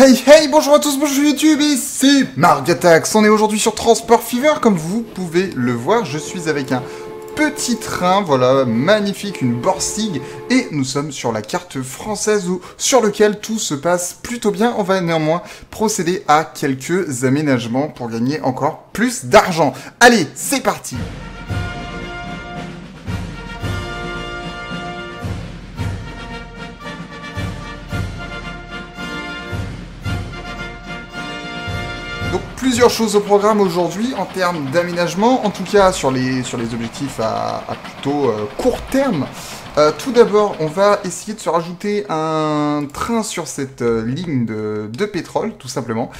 Hey hey, bonjour à tous, bonjour YouTube, ici Margatax. On est aujourd'hui sur Transport Fever, comme vous pouvez le voir, je suis avec un petit train, voilà, magnifique, une Borsig, et nous sommes sur la carte française sur lequel tout se passe plutôt bien. On va néanmoins procéder à quelques aménagements pour gagner encore plus d'argent. Allez, c'est parti! Donc plusieurs choses au programme aujourd'hui en termes d'aménagement, en tout cas sur les objectifs à plutôt court terme. Tout d'abord, on va essayer de se rajouter un train sur cette ligne de pétrole, tout simplement,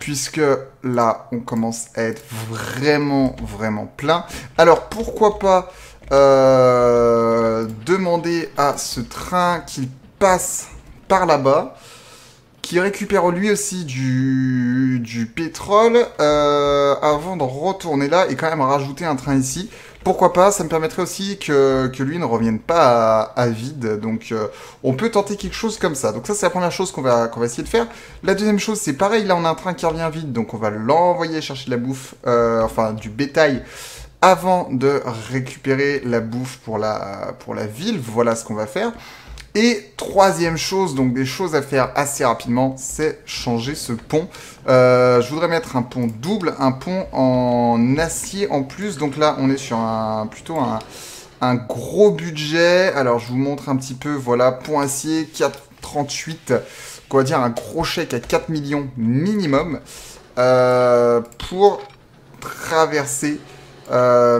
puisque là, on commence à être vraiment plein. Alors, pourquoi pas demander à ce train qu'il passe par là-bas, qui récupère lui aussi du pétrole avant de retourner là et quand même rajouter un train ici. Pourquoi pas, ça me permettrait aussi que lui ne revienne pas à vide. Donc on peut tenter quelque chose comme ça. Donc ça c'est la première chose qu'on va essayer de faire. La deuxième chose c'est pareil, là on a un train qui revient vide, donc on va l'envoyer chercher de la bouffe, enfin du bétail, avant de récupérer la bouffe pour la ville. Voilà ce qu'on va faire. Et troisième chose, donc des choses à faire assez rapidement, c'est changer ce pont. Je voudrais mettre un pont double, un pont en acier en plus. Donc là, on est sur plutôt un gros budget. Alors, je vous montre un petit peu, voilà, pont acier, 4,38. On va dire un gros chèque à 4 millions minimum pour traverser.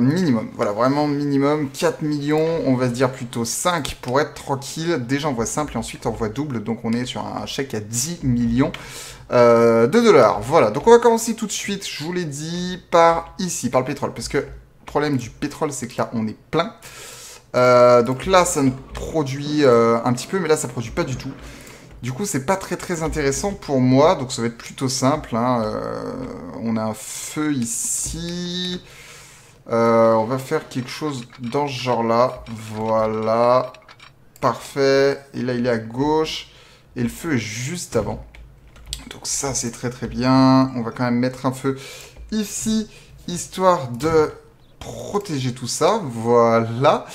Minimum, voilà, vraiment minimum 4 millions, on va se dire plutôt 5 pour être tranquille. Déjà en voie simple et ensuite en voie double, donc on est sur un chèque à 10 millions de dollars. Voilà, donc on va commencer tout de suite, je vous l'ai dit, par ici, par le pétrole, parce que le problème du pétrole c'est que là on est plein. Donc là ça nous produit un petit peu, mais là ça produit pas du tout. Du coup, c'est pas très intéressant pour moi, donc ça va être plutôt simple, hein. On a un feu ici. On va faire quelque chose dans ce genre-là. Voilà. Parfait. Et là, il est à gauche. Et le feu est juste avant. Donc ça, c'est très bien. On va quand même mettre un feu ici, histoire de protéger tout ça. Voilà.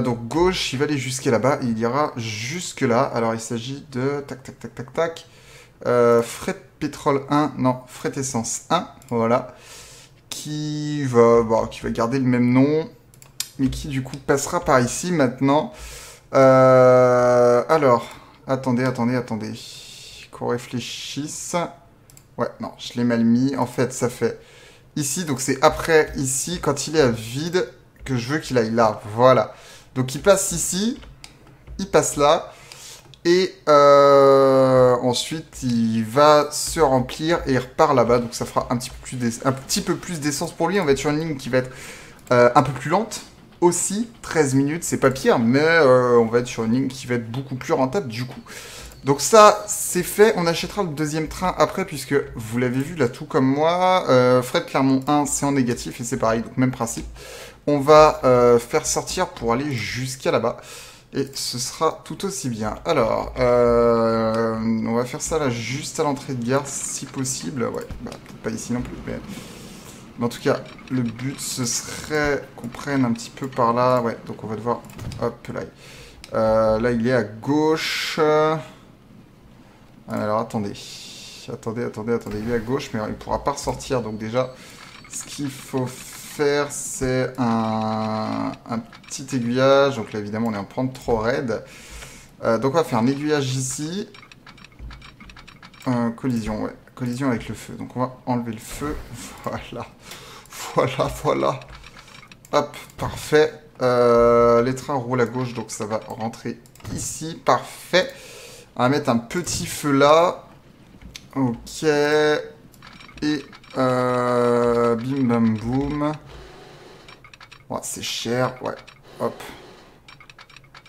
Donc gauche, il va aller jusqu'à là-bas. Il ira jusque-là. Alors, il s'agit de... Tac. Fret pétrole 1. Non, fret essence 1. Voilà. Qui va garder le même nom, mais qui du coup passera par ici maintenant. Alors, attendez. Qu'on réfléchisse. Ouais, non, je l'ai mal mis. En fait, ça fait ici, donc c'est après ici, quand il est à vide, que je veux qu'il aille là. Voilà. Donc il passe ici, il passe là, et ensuite il va se remplir et il repart là-bas, donc ça fera un petit peu plus d'essence pour lui. On va être sur une ligne qui va être un peu plus lente aussi, 13 minutes, c'est pas pire, mais on va être sur une ligne qui va être beaucoup plus rentable du coup. Donc ça c'est fait, on achètera le deuxième train après, puisque vous l'avez vu là tout comme moi, Fred Clermont 1 c'est en négatif et c'est pareil, donc même principe. On va faire sortir pour aller jusqu'à là-bas. Et ce sera tout aussi bien. Alors, on va faire ça là, juste à l'entrée de gare, si possible. Ouais, bah, peut-être pas ici non plus, mais en tout cas, le but, ce serait qu'on prenne un petit peu par là. Ouais, donc on va devoir... Hop, là. Là, il est à gauche. Alors, attendez. Il est à gauche, mais il ne pourra pas ressortir. Donc déjà, ce qu'il faut faire... c'est un petit aiguillage, donc là évidemment on est en prendre trop raide, donc on va faire un aiguillage ici, collision, ouais, collision avec le feu, donc on va enlever le feu, voilà, hop, parfait, les trains roulent à gauche, donc ça va rentrer ici, parfait, on va mettre un petit feu là, ok, et bim bam boum. Ouais, c'est cher, ouais, hop.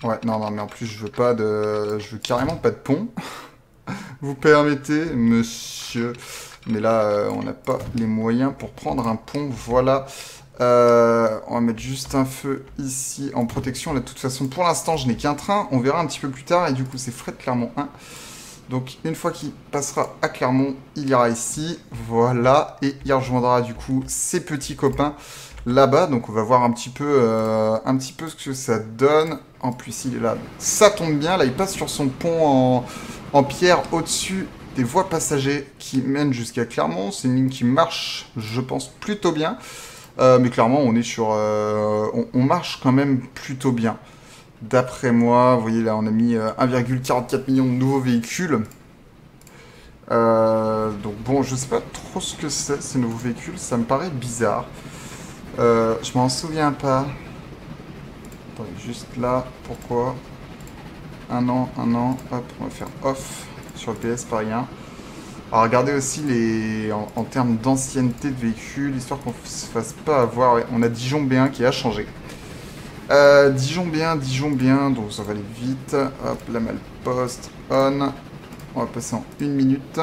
Ouais, non, mais en plus, je veux pas de... Je veux carrément pas de pont. Vous permettez, monsieur. Mais là, on n'a pas les moyens pour prendre un pont, voilà. On va mettre juste un feu ici en protection. Là, de toute façon, pour l'instant, je n'ai qu'un train. On verra un petit peu plus tard. Et du coup, c'est Fred Clermont 1. Donc une fois qu'il passera à Clermont, il ira ici, voilà, et il rejoindra du coup ses petits copains là-bas. Donc on va voir un petit peu ce que ça donne. En plus il est là, ça tombe bien, là il passe sur son pont en pierre au-dessus des voies passagers qui mènent jusqu'à Clermont. C'est une ligne qui marche, je pense, plutôt bien. Mais clairement on est sur... on marche quand même plutôt bien. D'après moi, vous voyez là, on a mis 1,44 million de nouveaux véhicules. Donc bon, je sais pas trop ce que c'est, ces nouveaux véhicules. Ça me paraît bizarre. Je m'en souviens pas. Attendez, juste là, pourquoi? Un an, hop, on va faire off sur le PS, pas rien. Alors regardez aussi les en termes d'ancienneté de véhicules, histoire qu'on se fasse pas avoir. Ouais, on a Dijon B1 qui a changé. Dijon bien, donc ça va aller vite. Hop, la malposte, on. On va passer en une minute.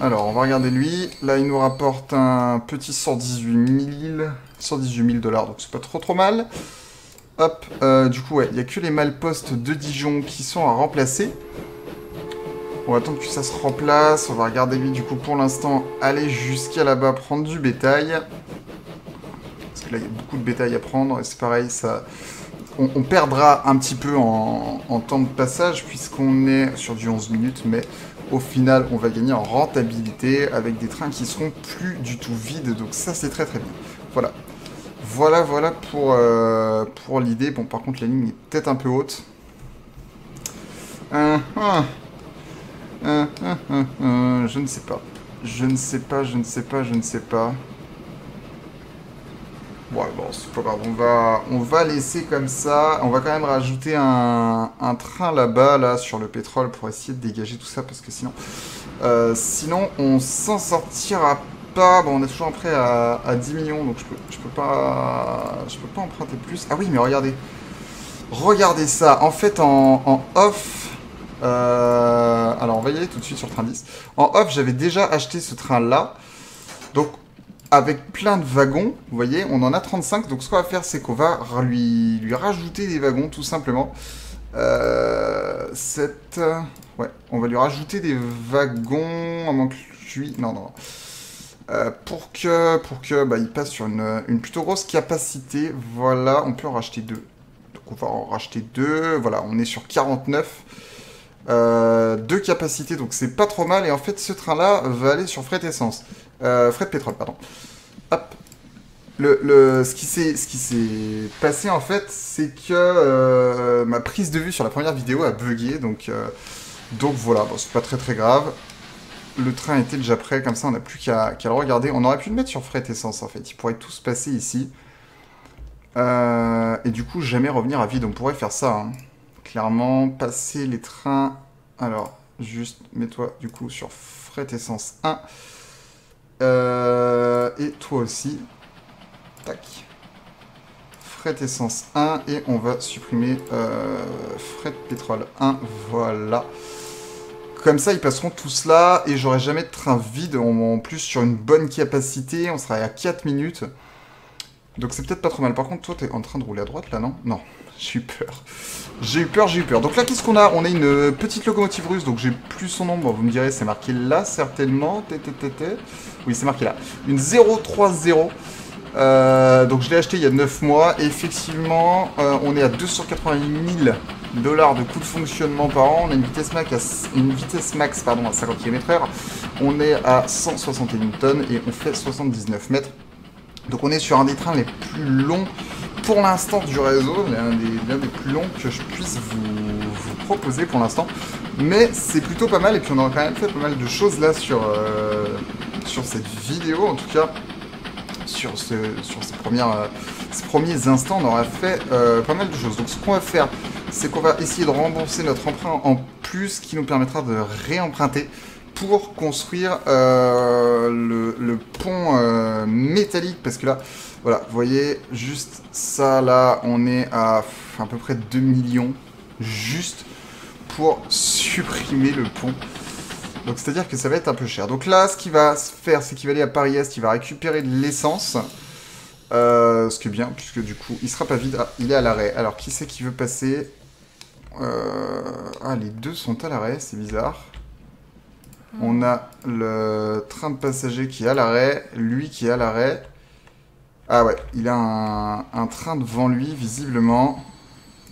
Alors, on va regarder lui. Là, il nous rapporte un petit 118 000 $, donc c'est pas trop mal. Hop, du coup, ouais, il n'y a que les malpostes de Dijon qui sont à remplacer. On va attendre que ça se remplace. On va regarder lui, du coup, pour l'instant, aller jusqu'à là-bas, prendre du bétail. Là, il y a beaucoup de bétail à prendre, et c'est pareil, ça... on perdra un petit peu en temps de passage, puisqu'on est sur du 11 minutes, mais au final, on va gagner en rentabilité, avec des trains qui seront plus du tout vides, donc ça, c'est très bien. Voilà. Voilà pour l'idée. Bon, par contre, la ligne est peut-être un peu haute. Je ne sais pas. Je ne sais pas. Ouais, bon, c'est pas grave, on va laisser comme ça. On va quand même rajouter un train là-bas, là, sur le pétrole, pour essayer de dégager tout ça, parce que sinon, on s'en sortira pas. Bon, on est toujours un prêt à 10 millions, donc je peux pas emprunter plus. Ah oui, mais regardez ça. En fait, en off, alors on va y aller tout de suite sur le train 10. En off, j'avais déjà acheté ce train-là, donc... avec plein de wagons, vous voyez, on en a 35, donc ce qu'on va faire, c'est qu'on va lui rajouter des wagons, tout simplement. Ouais, on va lui rajouter des wagons, à moins que lui... Non. Pour que bah, il passe sur une plutôt grosse capacité, voilà, on peut en racheter 2. Donc on va en racheter 2, voilà, on est sur 49. 2 capacités, donc c'est pas trop mal. Et en fait, ce train-là va aller sur fret de pétrole, pardon. Hop. Ce qui s'est passé, en fait, c'est que ma prise de vue sur la première vidéo a bugué, donc voilà, bon, c'est pas très grave. Le train était déjà prêt, comme ça, on n'a plus qu'à le regarder. On aurait pu le mettre sur fret essence, en fait. Il pourrait tout se passer ici. Et du coup, jamais revenir à vide. On pourrait faire ça, hein. Clairement, passer les trains... Alors, juste, mets-toi, du coup, sur fret essence 1. Et toi aussi. Tac. Fret essence 1. Et on va supprimer fret pétrole 1. Voilà. Comme ça, ils passeront tous là. Et j'aurai jamais de train vide. En plus, sur une bonne capacité. On sera à 4 minutes. Donc, c'est peut-être pas trop mal. Par contre, toi, t'es en train de rouler à droite, là, non? Non. J'ai eu peur. Donc là, qu'est-ce qu'on a? On a une petite locomotive russe, donc j'ai plus son nom. Bon, vous me direz, c'est marqué là, certainement. Oui, c'est marqué là. Une 030. Donc je l'ai acheté il y a 9 mois. Effectivement, on est à 280 000 $ de coût de fonctionnement par an. On a une vitesse max à 50 km/h. On est à 161 tonnes et on fait 79 mètres. Donc on est sur un des trains les plus longs pour l'instant du réseau, l'un des plus longs que je puisse vous proposer pour l'instant. Mais c'est plutôt pas mal, et puis on aura quand même fait pas mal de choses là sur cette vidéo, en tout cas sur ces premiers instants, on aura fait pas mal de choses. Donc ce qu'on va faire, c'est qu'on va essayer de rembourser notre emprunt en plus, qui nous permettra de réemprunter pour construire le pont métallique, parce que là, voilà, vous voyez, juste ça, là, on est à peu près 2 millions, juste pour supprimer le pont. Donc, c'est-à-dire que ça va être un peu cher. Donc là, ce qu'il va se faire, c'est qu'il va aller à Paris-Est, il va récupérer de l'essence, ce qui est bien, puisque du coup, il sera pas vide. Ah, il est à l'arrêt. Alors, qui c'est qui veut passer? Ah, les deux sont à l'arrêt, c'est bizarre. On a le train de passagers qui est à l'arrêt, lui qui est à l'arrêt. Ah ouais, il a un train devant lui, visiblement.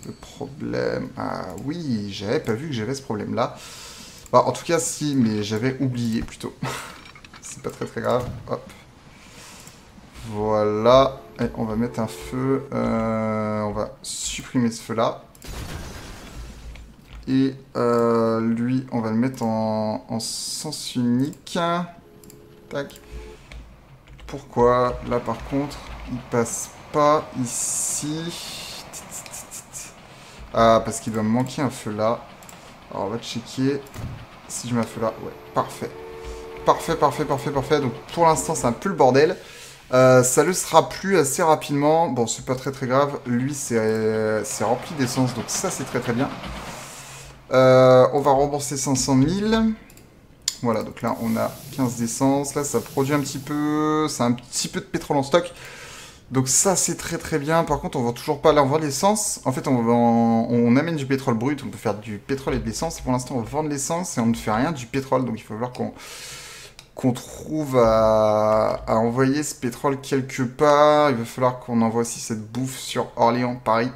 Le problème... Ah oui, j'avais pas vu que j'avais ce problème-là. Bah, en tout cas, si, mais j'avais oublié plutôt. C'est pas très très grave. Hop. Voilà. Et on va mettre un feu. On va supprimer ce feu-là. Et lui, on va le mettre en sens unique. Tac. Pourquoi? Là, par contre, il passe pas ici. Ah, parce qu'il doit me manquer un feu là. Alors, on va checker si je mets un feu là. Ouais, parfait. Parfait, parfait, parfait, parfait. Donc, pour l'instant, c'est un peu le bordel. Ça le sera plus assez rapidement. Bon, c'est pas très très grave. Lui, c'est rempli d'essence. Donc, ça, c'est très très bien. On va rembourser 500 000. Voilà, donc là, on a 15 d'essence. Là, ça produit un petit peu... C'est un petit peu de pétrole en stock. Donc ça, c'est très très bien. Par contre, on vend toujours pas... Là, on vend de l'essence. En fait, on amène du pétrole brut. On peut faire du pétrole et de l'essence. Pour l'instant, on vend de l'essence et on ne fait rien du pétrole. Donc, il faut voir qu'on trouve à envoyer ce pétrole quelque part. Il va falloir qu'on envoie aussi cette bouffe sur Orléans, Paris.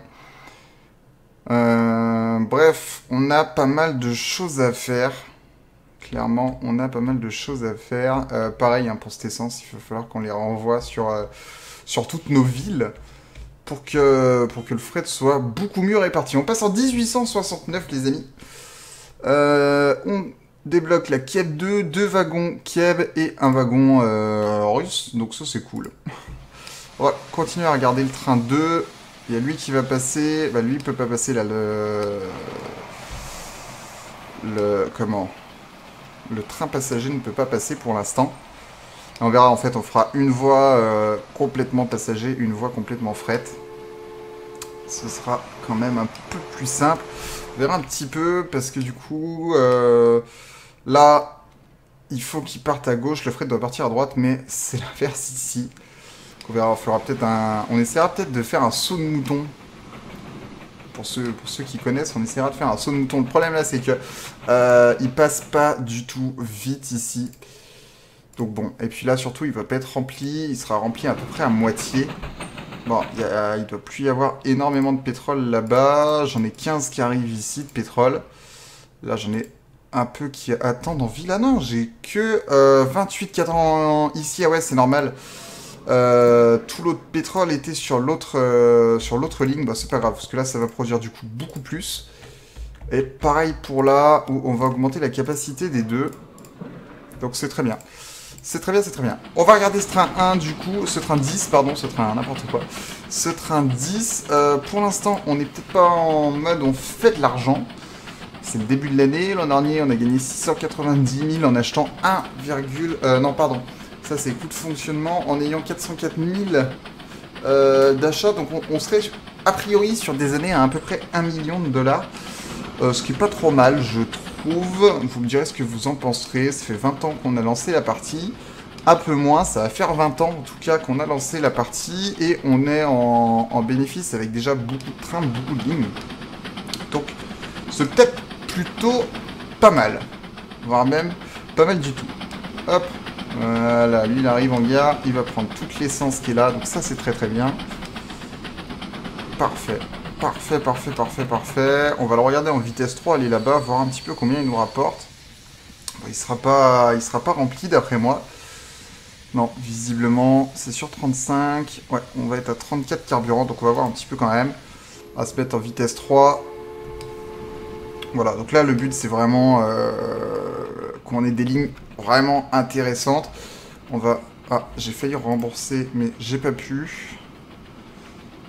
Bref, on a pas mal de choses à faire. Clairement, on a pas mal de choses à faire. Pareil, hein, pour cette essence, il va falloir qu'on les renvoie sur toutes nos villes pour que le fret soit beaucoup mieux réparti. On passe en 1869, les amis. On débloque la Kiev 2, 2 wagons Kiev et un wagon russe. Donc ça, c'est cool. On va continuer à regarder le train 2. Il y a lui qui va passer. Bah, lui, il peut pas passer là. Le train passager ne peut pas passer pour l'instant. On verra, en fait, on fera une voie complètement passager, une voie complètement fret. Ce sera quand même un peu plus simple. On verra un petit peu, parce que du coup, là, il faut qu'il parte à gauche. Le fret doit partir à droite, mais c'est l'inverse ici. Donc on verra, il faudra peut-être on essaiera peut-être de faire un saut de mouton. Pour ceux qui connaissent, on essaiera de faire un saut de mouton. Le problème là, c'est que il passe pas du tout vite ici. Donc bon, et puis là surtout, il va pas être rempli. Il sera rempli à peu près à moitié. Bon, il doit plus y avoir énormément de pétrole là-bas. J'en ai 15 qui arrivent ici de pétrole. Là, j'en ai un peu qui attendent en ville. Ah non, j'ai que 28 qui attendent ici. Ah ouais, c'est normal. Tout l'autre pétrole était sur l'autre ligne. Bah, c'est pas grave, parce que là, ça va produire du coup beaucoup plus. Et pareil pour là, où on va augmenter la capacité des deux. Donc c'est très bien. C'est très bien, c'est très bien. On va regarder ce train 1, du coup. Ce train 10, pardon, ce train n'importe quoi. Ce train 10, pour l'instant, on n'est peut-être pas en mode on fait de l'argent. C'est le début de l'année. L'an dernier, on a gagné 690 000 en achetant 1, non, pardon. Ça, c'est coût de fonctionnement en ayant 404 000 d'achats. Donc, on serait a priori sur des années à peu près 1 million de dollars. Ce qui est pas trop mal, je trouve. Vous me direz ce que vous en penserez. Ça fait 20 ans qu'on a lancé la partie. Un peu moins, ça va faire 20 ans en tout cas qu'on a lancé la partie. Et on est en bénéfice avec déjà beaucoup de trains, beaucoup de lignes. Donc, c'est peut-être plutôt pas mal. Voire même pas mal du tout. Hop. Voilà, lui il arrive en gare, il va prendre toute l'essence qui est là, donc ça c'est très très bien. Parfait, parfait, parfait, parfait, parfait. On va le regarder en vitesse 3, aller là-bas, voir un petit peu combien il nous rapporte. Bon, il sera pas rempli d'après moi. Non, visiblement, c'est sur 35. Ouais, on va être à 34 carburants, donc on va voir un petit peu quand même. On va se mettre en vitesse 3. Voilà, donc là le but c'est vraiment qu'on ait des lignes vraiment intéressante. On va... Ah, j'ai failli rembourser, mais j'ai pas pu.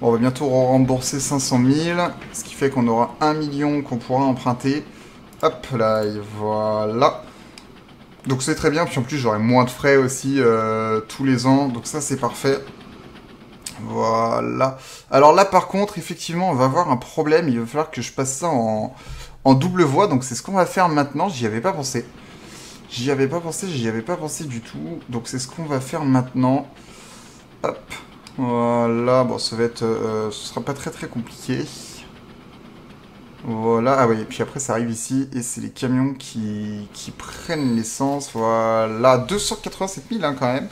Bon, on va bientôt rembourser 500 000, ce qui fait qu'on aura 1 million qu'on pourra emprunter. Hop là, et voilà. Donc c'est très bien, puis en plus j'aurai moins de frais aussi tous les ans, donc ça c'est parfait. Voilà. Alors là par contre, effectivement, on va avoir un problème, il va falloir que je passe ça en double voie, donc c'est ce qu'on va faire maintenant, j'y avais pas pensé. J'y avais pas pensé du tout. Donc c'est ce qu'on va faire maintenant. Hop. Voilà. Bon, ça va être... ce sera pas très très compliqué. Voilà, ah oui, et puis après ça arrive ici, et c'est les camions qui prennent l'essence, voilà, 287 000 hein, quand même.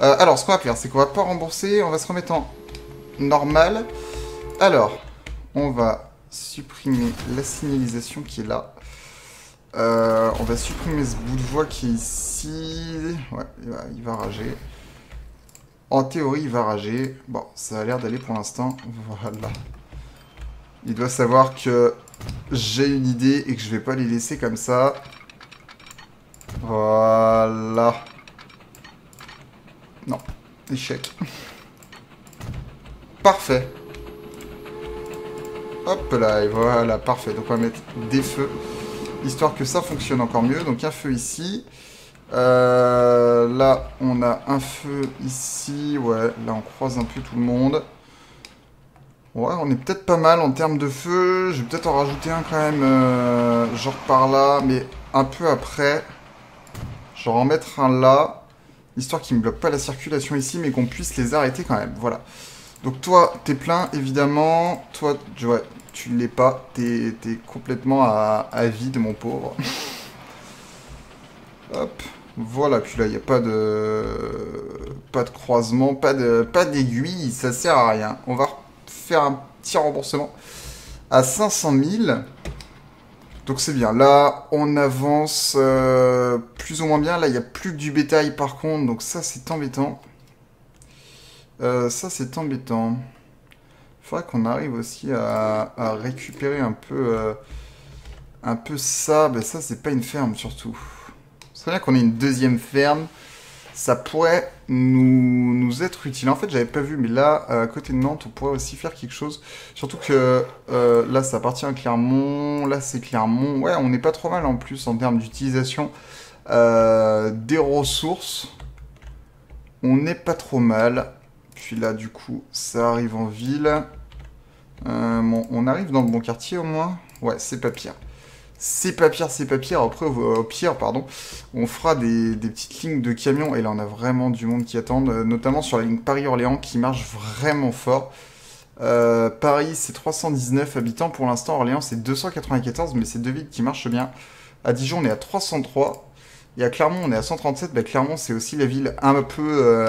Alors, ce qu'on va faire, c'est qu'on va pas rembourser, on va se remettre en normal. Alors, on va supprimer la signalisation qui est là. On va supprimer ce bout de voie qui est ici. Ouais, il va rager. En théorie, il va rager. Bon, ça a l'air d'aller pour l'instant, voilà. Il doit savoir que j'ai une idée et que je vais pas les laisser comme ça. Voilà. Non, échec. Parfait. Hop là, et voilà, parfait. Donc on va mettre des feux, histoire que ça fonctionne encore mieux. Donc un feu ici. Là, on a un feu ici. Ouais, là on croise un peu tout le monde. Ouais, on est peut-être pas mal en termes de feu. Je vais peut-être en rajouter un quand même, genre par là, mais un peu après. Genre en mettre un là, histoire qu'ils ne me bloquent pas la circulation ici, mais qu'on puisse les arrêter quand même, voilà. Donc toi, t'es plein, évidemment. Toi, ouais, tu l'es pas. T'es complètement à vide, mon pauvre. Hop, voilà. Puis là, il n'y a pas de croisement, pas d'aiguille, ça sert à rien. On va faire un petit remboursement à 500 000. Donc c'est bien. Là, on avance plus ou moins bien. Là, il n'y a plus que du bétail par contre. Donc ça, c'est embêtant. Ça, c'est embêtant. Il faudra qu'on arrive aussi à récupérer un peu ça. Ben, ça, c'est pas une ferme surtout. C'est bien qu'on ait une deuxième ferme. Ça pourrait nous être utile. En fait, j'avais pas vu, mais là, à côté de Nantes, on pourrait aussi faire quelque chose. Surtout que là, ça appartient à Clermont. Là, c'est Clermont. Ouais, on n'est pas trop mal en plus en termes d'utilisation des ressources. On n'est pas trop mal. Puis là, du coup, ça arrive en ville. Bon, on arrive dans le bon quartier au moins. Ouais, c'est pas pire. C'est pas pire, après au pire, pardon, on fera des petites lignes de camions, et là on a vraiment du monde qui attend, notamment sur la ligne Paris-Orléans qui marche vraiment fort. Paris c'est 319 habitants pour l'instant, Orléans c'est 294, mais c'est deux villes qui marchent bien. À Dijon on est à 303, et à Clermont on est à 137, bah, Clermont c'est aussi la ville un peu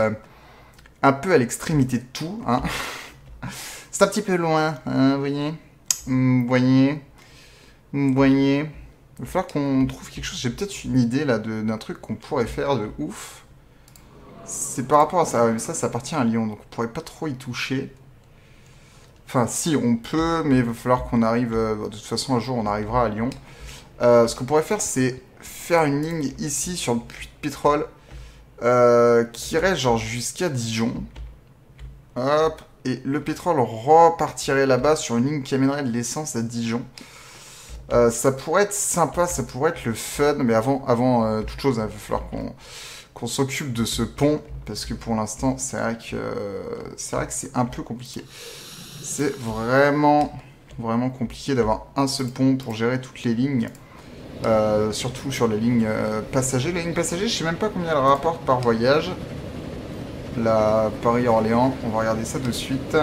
à l'extrémité de tout, hein. C'est un petit peu loin, hein, vous voyez, Vous voyez, il va falloir qu'on trouve quelque chose. J'ai peut-être une idée là d'un truc qu'on pourrait faire de ouf. C'est par rapport à ça. Mais ça appartient à Lyon, donc on pourrait pas trop y toucher. Enfin, si on peut, mais il va falloir qu'on arrive. De toute façon, un jour, on arrivera à Lyon. Ce qu'on pourrait faire, c'est faire une ligne ici sur le puits de pétrole qui irait genre jusqu'à Dijon. Hop, et le pétrole repartirait là-bas sur une ligne qui amènerait de l'essence à Dijon. Ça pourrait être sympa, ça pourrait être le fun, mais avant toute chose, hein, il va falloir qu'on s'occupe de ce pont, parce que pour l'instant, c'est vrai que c'est un peu compliqué. C'est vraiment compliqué d'avoir un seul pont pour gérer toutes les lignes, surtout sur les lignes passagers. Les lignes passagers, je sais même pas combien elles rapportent par voyage. La Paris-Orléans, on va regarder ça de suite.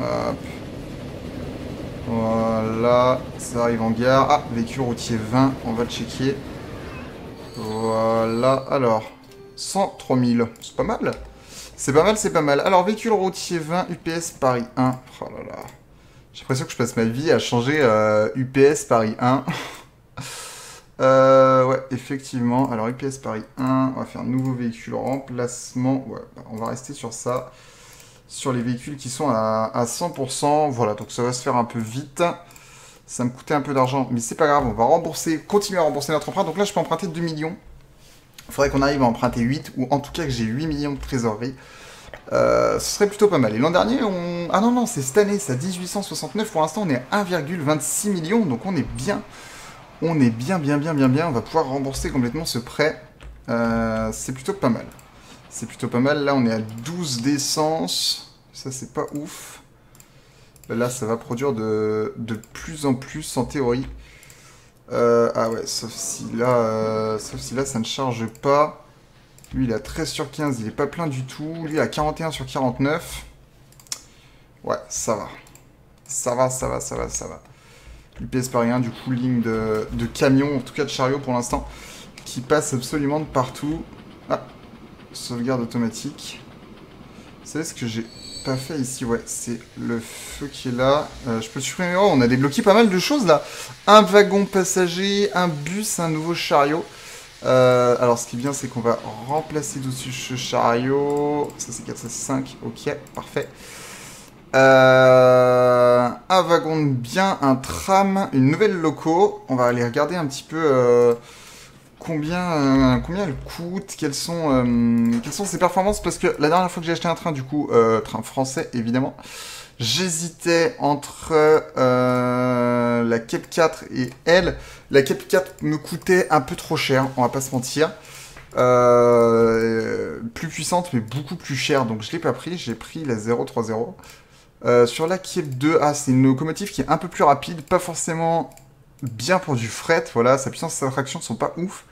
Hop. Voilà, ça arrive en gare. Ah, véhicule routier 20, on va le checker. Voilà, alors, 103 000, c'est pas mal. C'est pas mal. Alors, véhicule routier 20, UPS Paris 1. Oh là là, j'ai l'impression que je passe ma vie à changer UPS Paris 1. Ouais, effectivement. Alors, UPS Paris 1, on va faire un nouveau véhicule remplacement. Ouais, on va rester sur ça. Sur les véhicules qui sont à 100%, voilà, donc ça va se faire un peu vite. Ça me coûtait un peu d'argent, mais c'est pas grave, on va rembourser, continuer à rembourser notre emprunt. Donc là, je peux emprunter 2 millions. Il faudrait qu'on arrive à emprunter 8, ou en tout cas que j'ai 8 millions de trésorerie. Ce serait plutôt pas mal. Et l'an dernier, on... Ah non, c'est cette année, c'est à 1869. Pour l'instant, on est à 1,26 million, donc on est bien. On est bien. On va pouvoir rembourser complètement ce prêt. C'est plutôt pas mal. Là, on est à 12 d'essence. Ça, c'est pas ouf. Là, ça va produire de plus en plus, en théorie. Ah ouais, sauf si là, ça ne charge pas. Lui, il a 13 sur 15. Il n'est pas plein du tout. Lui, il a 41 sur 49. Ouais, ça va. UPS par rien, du coup ligne de camions, en tout cas de chariots pour l'instant, qui passe absolument de partout. Ah, sauvegarde automatique. Vous savez ce que j'ai pas fait ici? Ouais, c'est le feu qui est là. Je peux supprimer. Oh, on a débloqué pas mal de choses là. Un wagon passager, un bus, un nouveau chariot. Alors ce qui est bien, c'est qu'on va remplacer dessus ce chariot. Ça c'est 4, ça c'est 5. Ok, parfait. Un wagon de biens, un tram, une nouvelle loco. On va aller regarder un petit peu combien elle coûte, quelles sont ses performances. Parce que la dernière fois que j'ai acheté un train, du coup, train français évidemment, j'hésitais entre la Cape 4 et elle. La Cape 4 me coûtait un peu trop cher, on va pas se mentir. Plus puissante mais beaucoup plus chère, donc je l'ai pas pris, j'ai pris la 030. Sur la Kiev 2, ah, c'est une locomotive qui est un peu plus rapide, pas forcément bien pour du fret, voilà, sa puissance et sa traction sont pas ouf,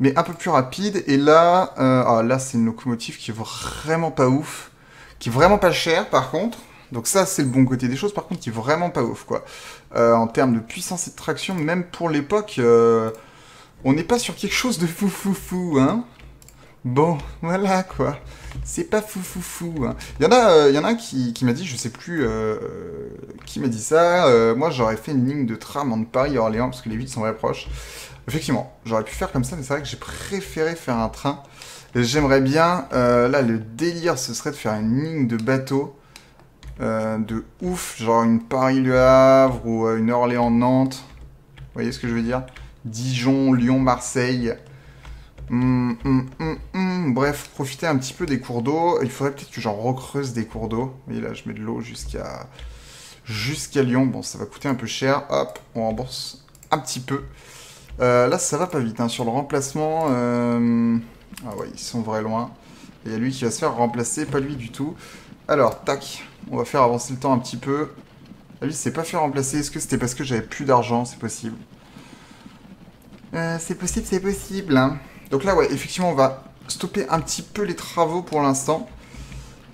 mais un peu plus rapide. Et là, ah, là c'est une locomotive qui est vraiment pas ouf, qui est vraiment pas chère par contre, donc ça c'est le bon côté des choses, par contre qui est vraiment pas ouf quoi. En termes de puissance et de traction, même pour l'époque, on n'est pas sur quelque chose de fou, hein. Bon, voilà, quoi. C'est pas fou, hein. Il y en a un qui m'a dit, je sais plus qui m'a dit ça. Moi, j'aurais fait une ligne de tram entre Paris et Orléans, parce que les villes sont proches. Effectivement, j'aurais pu faire comme ça, mais c'est vrai que j'ai préféré faire un train. J'aimerais bien... là, le délire, ce serait de faire une ligne de bateau de ouf, genre une Paris-Le Havre ou une Orléans-Nantes. Vous voyez ce que je veux dire ? Dijon, Lyon, Marseille. Bref, profiter un petit peu des cours d'eau. Il faudrait peut-être que j'en recreuse des cours d'eau. Vous voyez là, je mets de l'eau jusqu'à Lyon. Bon, ça va coûter un peu cher. Hop, on rembourse un petit peu. Là, ça va pas vite. Hein. Sur le remplacement... Ah ouais, ils sont vraiment loin. Il y a lui qui va se faire remplacer, pas lui du tout. Alors, tac, on va faire avancer le temps un petit peu. Ah, lui, il s'est pas fait remplacer. Est-ce que c'était parce que j'avais plus d'argent? C'est possible. C'est possible. Hein. Donc là, ouais, effectivement, on va stopper un petit peu les travaux pour l'instant.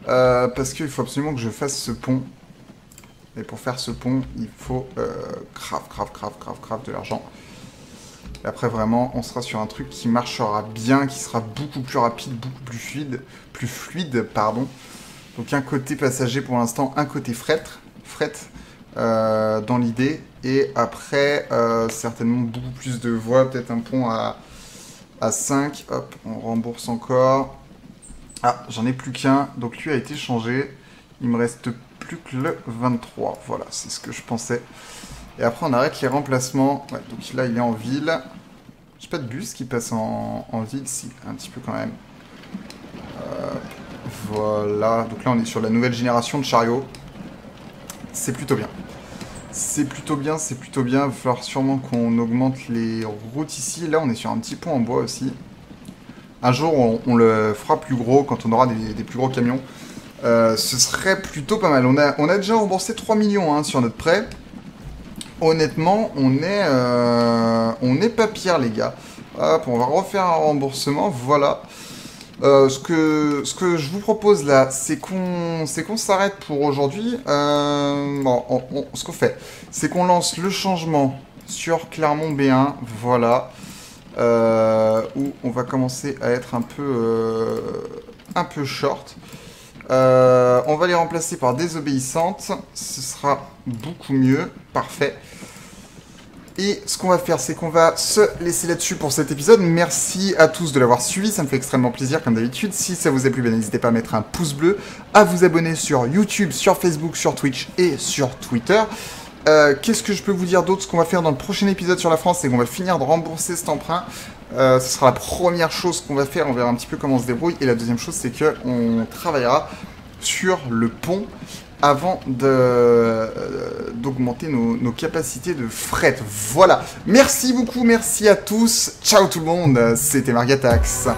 Parce qu'il faut absolument que je fasse ce pont. Et pour faire ce pont, il faut grave de l'argent. Et après, vraiment, on sera sur un truc qui marchera bien, qui sera beaucoup plus rapide, beaucoup plus fluide. Donc un côté passager pour l'instant, un côté fret dans l'idée. Et après, certainement beaucoup plus de voies, peut-être un pont à 5. Hop, on rembourse encore. Ah, j'en ai plus qu'un. Donc lui a été changé. Il me reste plus que le 23. Voilà, c'est ce que je pensais. Et après, on arrête les remplacements. Ouais, donc là, il est en ville. J'ai pas de bus qui passe en ville. Si, un petit peu quand même. Voilà. Donc là, on est sur la nouvelle génération de chariots. C'est plutôt bien. Il va falloir sûrement qu'on augmente les routes ici. Là, on est sur un petit pont en bois aussi. Un jour, on le fera plus gros quand on aura des plus gros camions. Ce serait plutôt pas mal. On a déjà remboursé 3 millions hein, sur notre prêt. Honnêtement, on est pas pire, les gars. Hop, on va refaire un remboursement. Voilà. Ce que je vous propose là, c'est qu'on s'arrête pour aujourd'hui. Ce qu'on fait, c'est qu'on lance le changement sur Clermont B1, voilà, où on va commencer à être un peu short. On va les remplacer par désobéissantes, ce sera beaucoup mieux, parfait. Et ce qu'on va faire, c'est qu'on va se laisser là-dessus pour cet épisode. Merci à tous de l'avoir suivi, ça me fait extrêmement plaisir comme d'habitude. Si ça vous a plu, n'hésitez pas à mettre un pouce bleu, à vous abonner sur YouTube, sur Facebook, sur Twitch et sur Twitter. Qu'est-ce que je peux vous dire d'autre? Ce qu'on va faire dans le prochain épisode sur la France, c'est qu'on va finir de rembourser cet emprunt. Ce sera la première chose qu'on va faire, on verra un petit peu comment on se débrouille. Et la deuxième chose, c'est qu'on travaillera sur le pont avant d'augmenter nos capacités de fret. Voilà. Merci beaucoup, merci à tous. Ciao tout le monde, c'était Margatax.